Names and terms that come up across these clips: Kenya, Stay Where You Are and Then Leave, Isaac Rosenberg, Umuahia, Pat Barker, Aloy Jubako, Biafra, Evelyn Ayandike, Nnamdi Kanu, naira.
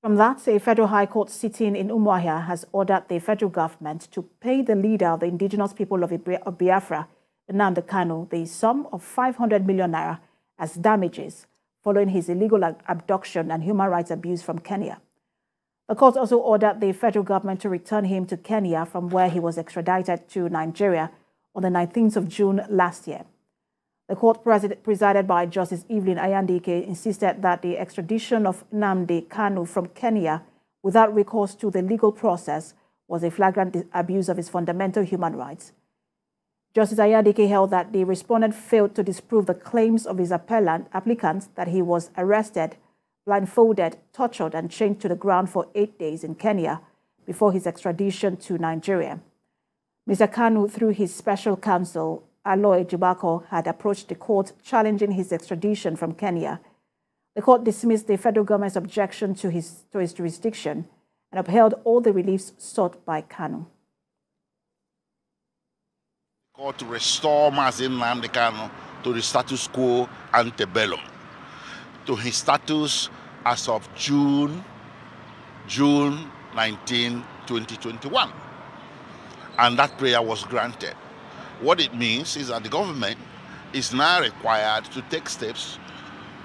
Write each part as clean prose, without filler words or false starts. From that, a federal high court sitting in Umuahia has ordered the federal government to pay the leader of the indigenous people of Biafra, Nnamdi Kanu, the sum of 500 million naira as damages following his illegal abduction and human rights abuse from Kenya. The court also ordered the federal government to return him to Kenya, from where he was extradited to Nigeria on the 19th of June last year. The court presided by Justice Evelyn Ayandike insisted that the extradition of Nnamdi Kanu from Kenya without recourse to the legal process was a flagrant abuse of his fundamental human rights. Justice Ayandike held that the respondent failed to disprove the claims of his applicant that he was arrested, blindfolded, tortured, and chained to the ground for 8 days in Kenya before his extradition to Nigeria. Mr. Kanu, through his special counsel, Aloy Jubako, had approached the court challenging his extradition from Kenya. The court dismissed the federal government's objection to his jurisdiction and upheld all the reliefs sought by Kanu. The court to restore Mazi Nnamdi Kanu to the status quo ante bellum, to his status as of June 19, 2021. And that prayer was granted. What it means is that the government is now required to take steps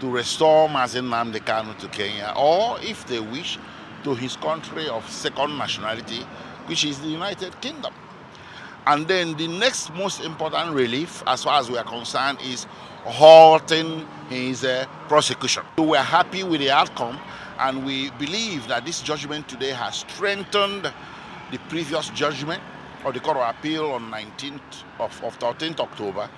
to restore Mazi Nnamdi Kanu to Kenya, or if they wish, to his country of second nationality, which is the United Kingdom. And then the next most important relief, as far as we are concerned, is halting his prosecution. So we are happy with the outcome, and we believe that this judgment today has strengthened the previous judgment of the Court of Appeal on 13th October.